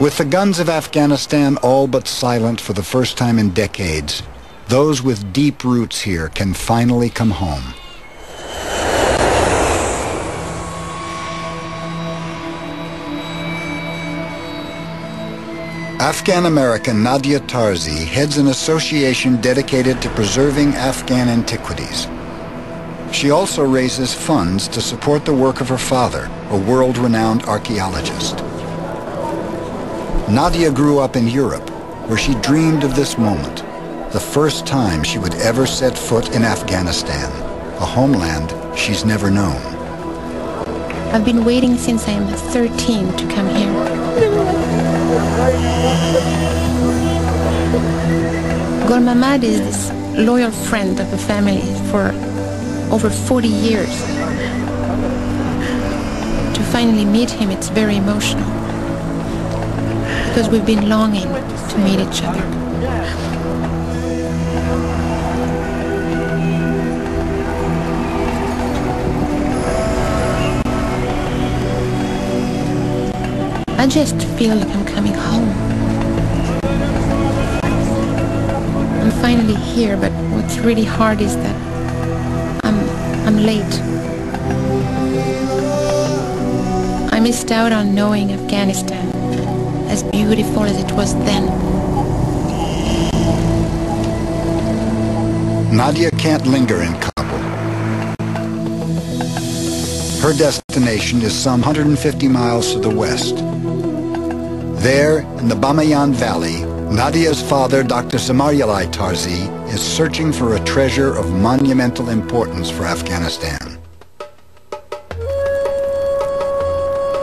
With the guns of Afghanistan all but silent for the first time in decades, those with deep roots here can finally come home. Afghan-American Nadia Tarzi heads an association dedicated to preserving Afghan antiquities. She also raises funds to support the work of her father, a world-renowned archaeologist. Nadia grew up in Europe, where she dreamed of this moment, the first time she would ever set foot in Afghanistan, a homeland she's never known. I've been waiting since I'm 13 to come here. Golmamad is this loyal friend of the family for over 40 years. To finally meet him, it's very emotional, because we've been longing to meet each other. I just feel like I'm coming home. I'm finally here, but what's really hard is that I'm late. I missed out on knowing Afghanistan, as beautiful as it was then. Nadia can't linger in Kabul. Her destination is some 150 miles to the west. There, in the Bamyan Valley, Nadia's father, Dr. Samaryalai Tarzi, is searching for a treasure of monumental importance for Afghanistan.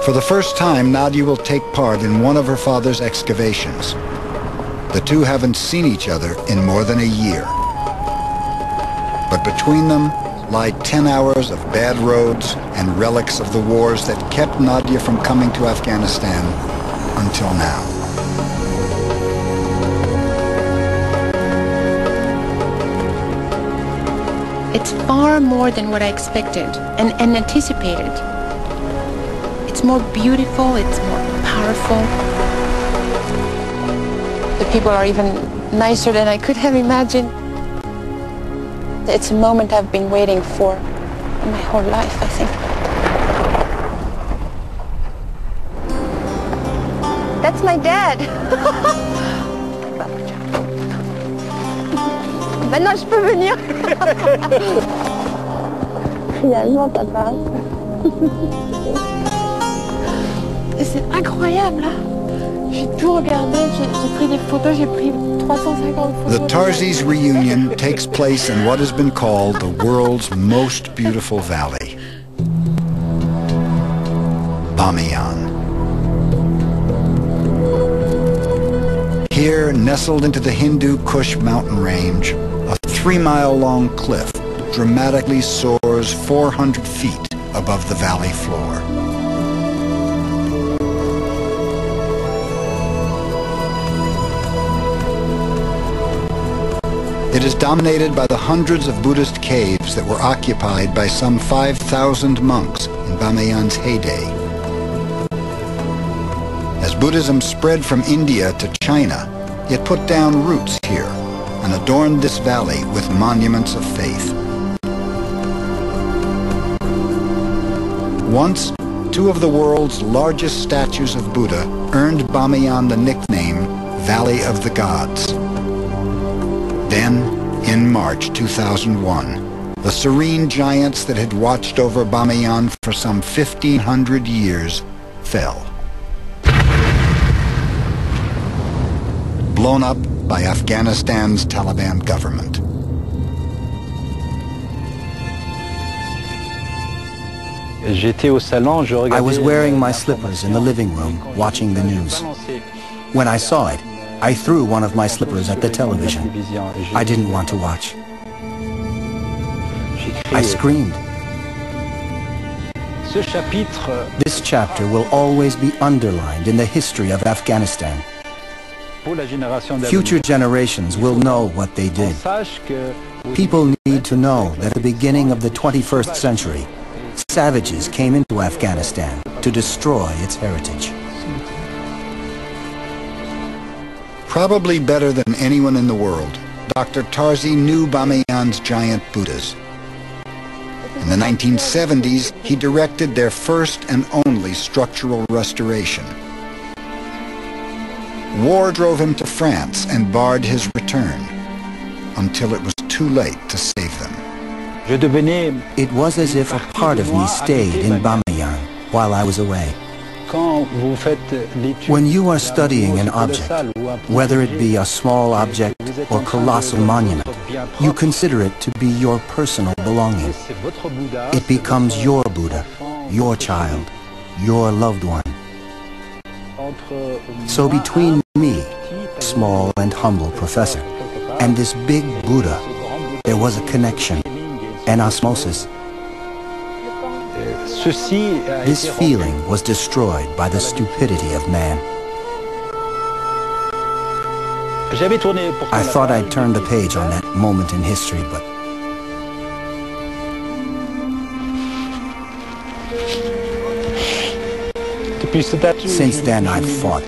For the first time, Nadia will take part in one of her father's excavations. The two haven't seen each other in more than a year. But between them lie 10 hours of bad roads and relics of the wars that kept Nadia from coming to Afghanistan until now. It's far more than what I expected and anticipated. It's more beautiful, it's more powerful. The people are even nicer than I could have imagined. It's a moment I've been waiting for my whole life, I think. That's my dad. Maintenant, je peux venir. Finalement, t'as pas. C'est incroyable, là. J'ai tout regardé, j'ai pris des photos, j'ai pris 350 photos. The Tarzi's reunion takes place in what has been called the world's most beautiful valley, Bamiyan. Here, nestled into the Hindu Kush mountain range, a 3-mile-long cliff dramatically soars 400 feet above the valley floor. It is dominated by the hundreds of Buddhist caves that were occupied by some 5,000 monks in Bamiyan's heyday. As Buddhism spread from India to China, it put down roots here and adorned this valley with monuments of faith. Once, 2 of the world's largest statues of Buddha earned Bamiyan the nickname Valley of the Gods. Then, in March 2001, the serene giants that had watched over Bamiyan for some 1,500 years fell, blown up by Afghanistan's Taliban government. I was wearing my slippers in the living room, watching the news. When I saw it, I threw one of my slippers at the television. I didn't want to watch. I screamed. This chapter will always be underlined in the history of Afghanistan. Future generations will know what they did. People need to know that at the beginning of the 21st century, savages came into Afghanistan to destroy its heritage. Probably better than anyone in the world, Dr. Tarzi knew Bamiyan's giant Buddhas. In the 1970s, he directed their first and only structural restoration. War drove him to France and barred his return, until it was too late to save them. It was as if a part of me stayed in Bamiyan while I was away. When you are studying an object, whether it be a small object or colossal monument, you consider it to be your personal belonging. It becomes your Buddha, your child, your loved one. So between me, small and humble professor, and this big Buddha, there was a connection, an osmosis. This feeling was destroyed by the stupidity of man. I thought I'd turned a page on that moment in history, but... since then I've fought.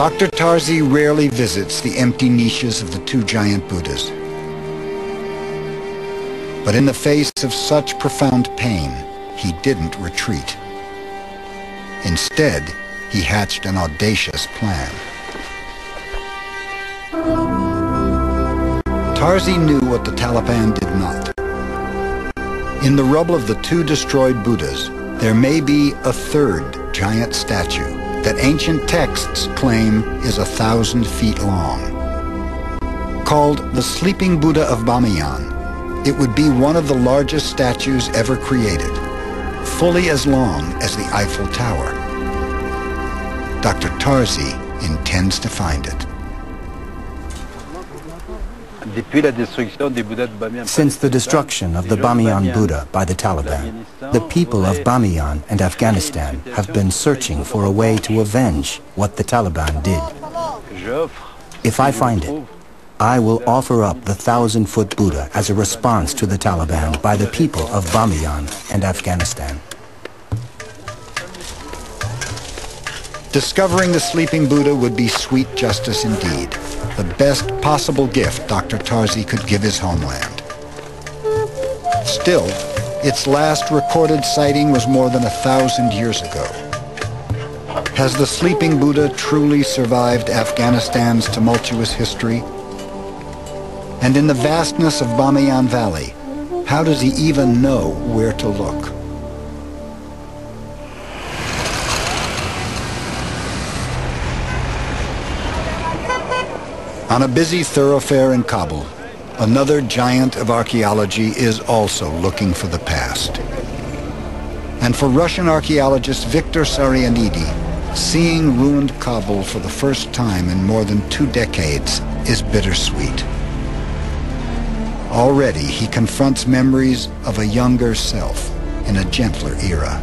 Dr. Tarzi rarely visits the empty niches of the two giant Buddhas. But in the face of such profound pain, he didn't retreat. Instead, he hatched an audacious plan. Tarzi knew what the Taliban did not. In the rubble of the two destroyed Buddhas, there may be a third giant statue that ancient texts claim is 1,000 feet long. Called the Sleeping Buddha of Bamiyan, it would be one of the largest statues ever created, fully as long as the Eiffel Tower. Dr. Tarzi intends to find it. Since the destruction of the Bamiyan Buddha by the Taliban, the people of Bamiyan and Afghanistan have been searching for a way to avenge what the Taliban did. If I find it, I will offer up the 1,000-foot Buddha as a response to the Taliban by the people of Bamiyan and Afghanistan. Discovering the sleeping Buddha would be sweet justice indeed, the best possible gift Dr. Tarzi could give his homeland. Still, its last recorded sighting was more than 1,000 years ago. Has the sleeping Buddha truly survived Afghanistan's tumultuous history? And in the vastness of Bamiyan Valley, how does he even know where to look? On a busy thoroughfare in Kabul, another giant of archaeology is also looking for the past. And for Russian archaeologist Victor Sarianidi, seeing ruined Kabul for the first time in more than 2 decades is bittersweet. Already he confronts memories of a younger self in a gentler era.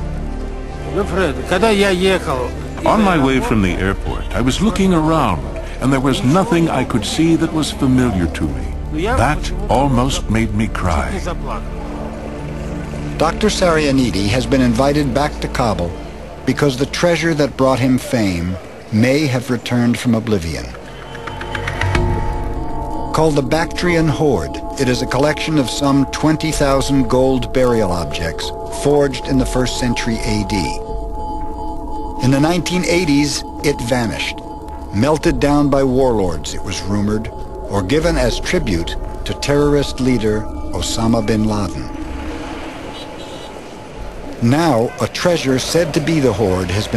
On my way from the airport, I was looking around, and there was nothing I could see that was familiar to me. That almost made me cry. Dr. Sarianidi has been invited back to Kabul because the treasure that brought him fame may have returned from oblivion. Called the Bactrian Hoard, it is a collection of some 20,000 gold burial objects forged in the 1st century AD. In the 1980s, it vanished. Melted down by warlords, it was rumored, or given as tribute to terrorist leader Osama bin Laden. Now, a treasure said to be the hoard has been